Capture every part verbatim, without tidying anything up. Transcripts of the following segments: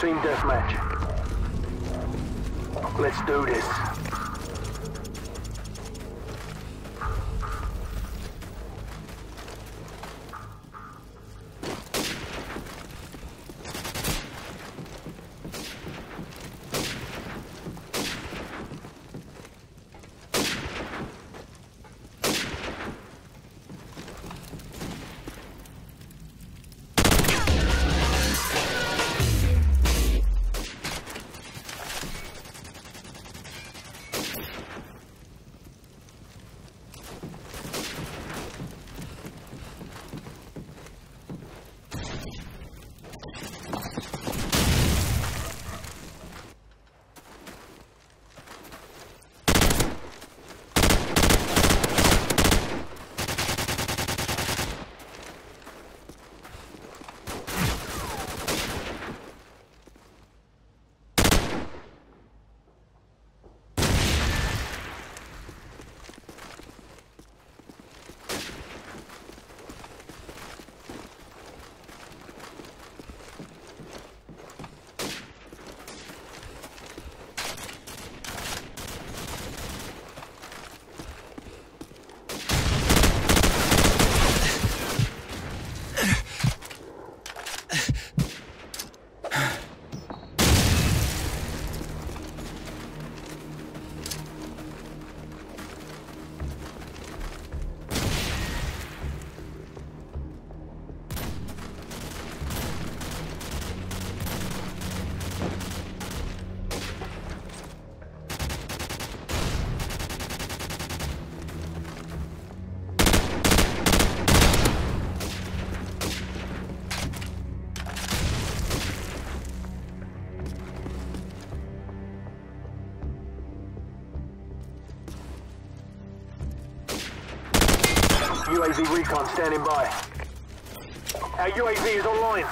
Team deathmatch. Let's do this. U A V recon standing by. Our U A V is online.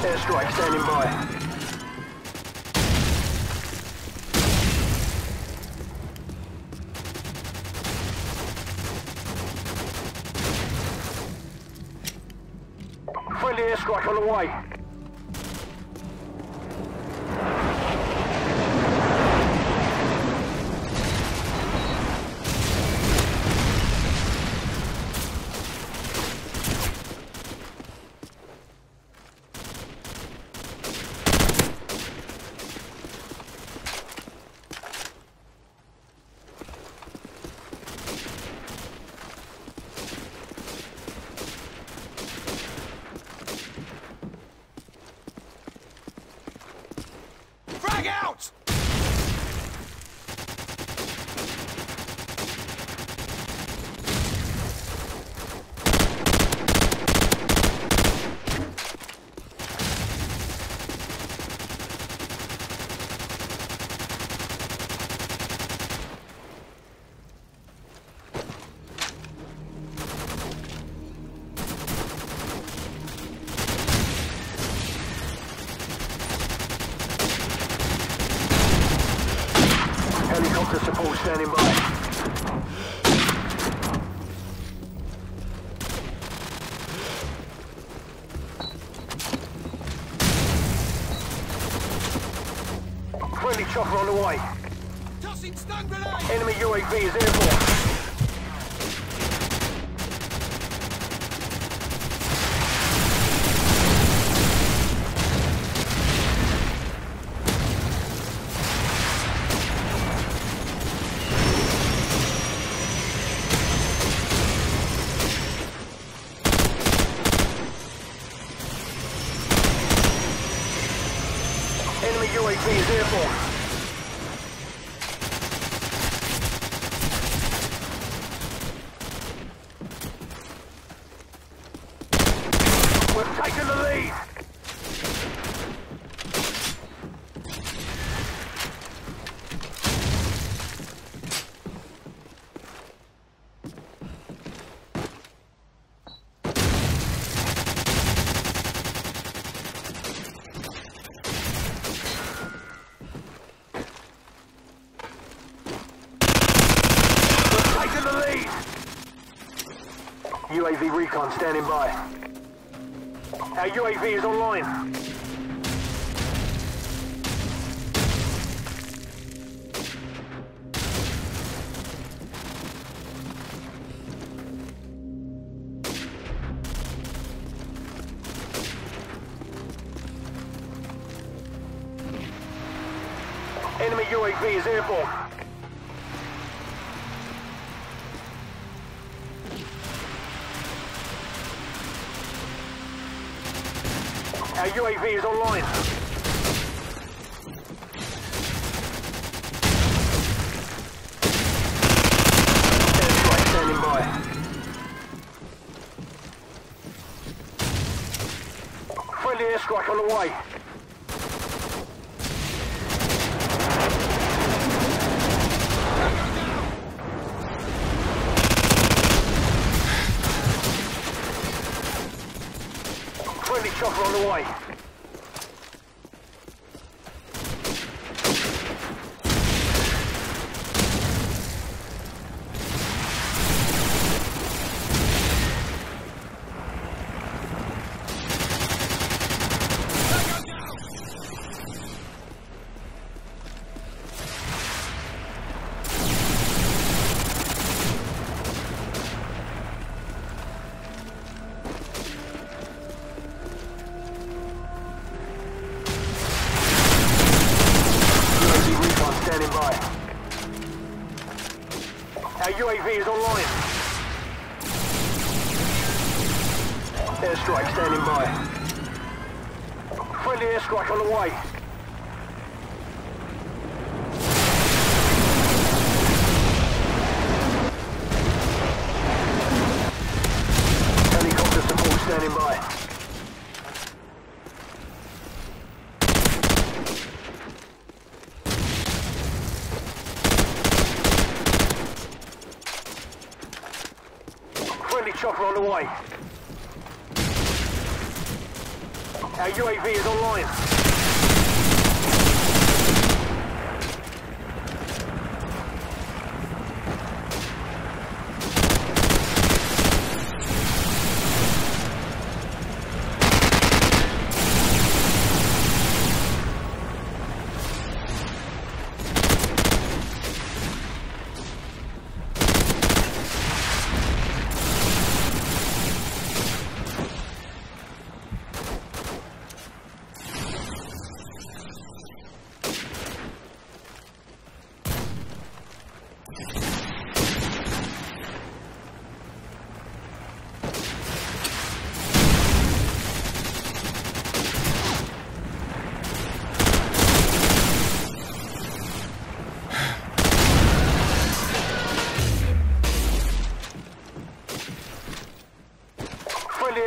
Airstrike standing by. Friendly airstrike on the way. Out! Support standing by. Friendly chopper on the way. Tossing stun grenade. Enemy U A V is airborne. Enemy U A V is airborne. U A V recon standing by. Our U A V is online. Enemy U A V is airborne. Our U A V is online. Airstrike standing by. Friendly airstrike on the way. Chopper on the way. Our U A V is online. Airstrike standing by. Friendly airstrike on the way. Helicopter support standing by. Chopper on the way. Our U A V is online.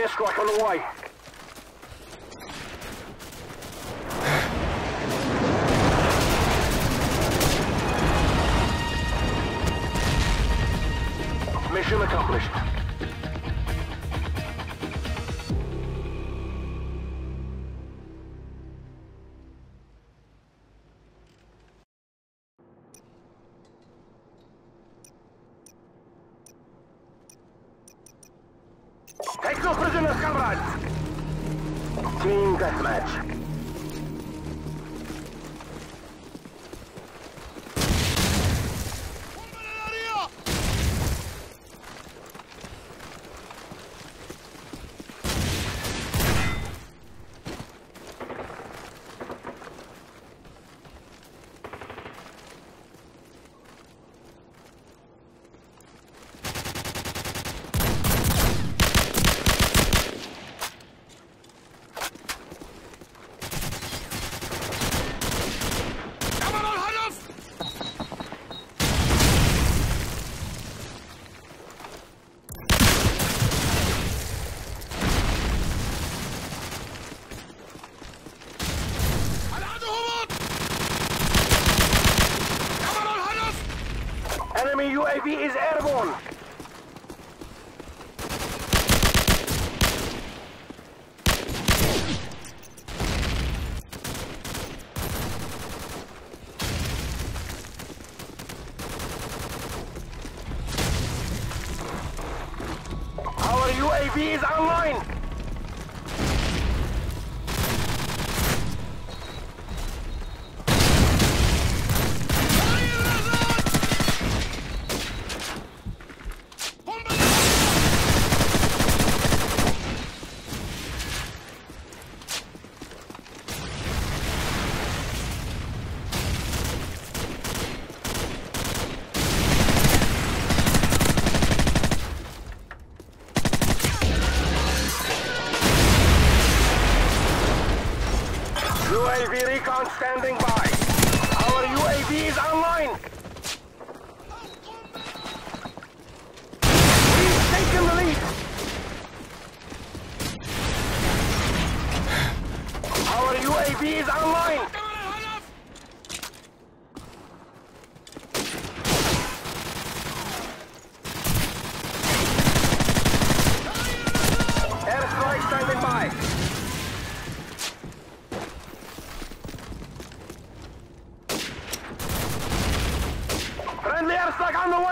Airstrike on the way. Mission accomplished. Take no prisoners, comrades! Team deathmatch. U A V is airborne! Our U A V is online! U A V recon standing by. Our U A V is online. We've taken the lead. Our U A V is online. Airstrike standing by. Friendly airstrike on the way!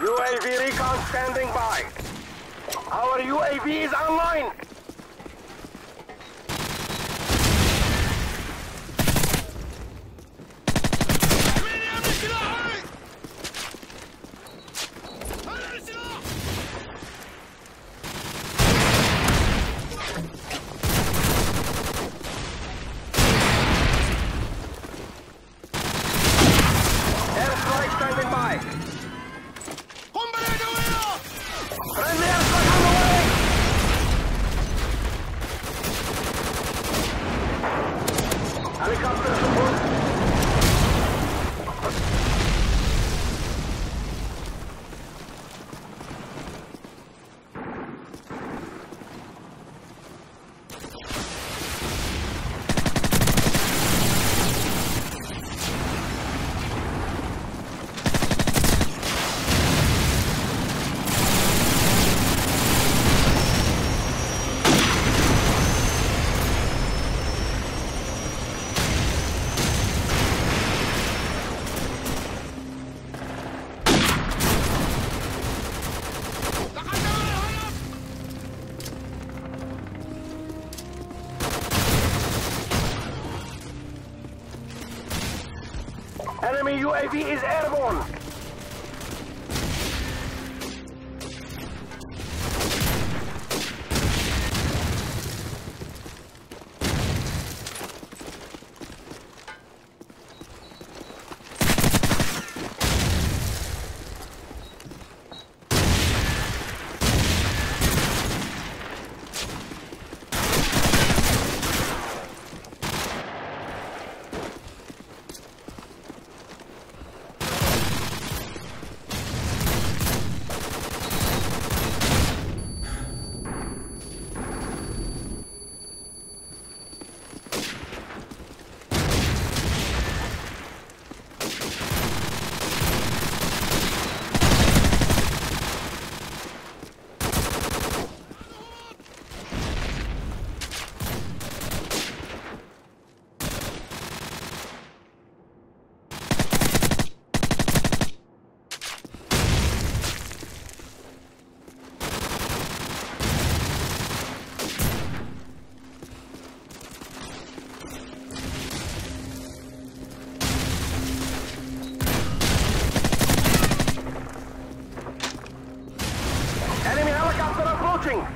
U A V recon standing by. Our U A V is online. Our U A V is online! U A V recon standing by! Our U A V is online! Helicopter support. Enemy U A V is airborne! approaching!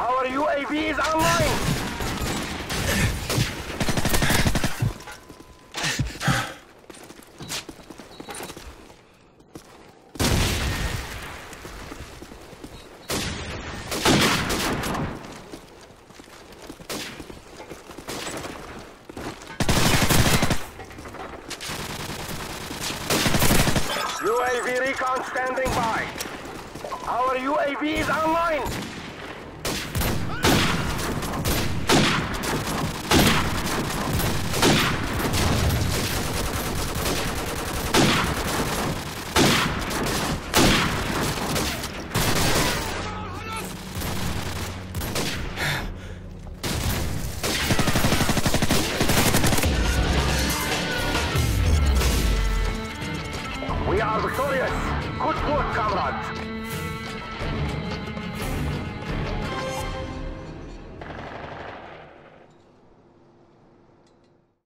Our U A V is online! U A V recon standing by! Our U A V is online! We are victorious! Good work, comrades!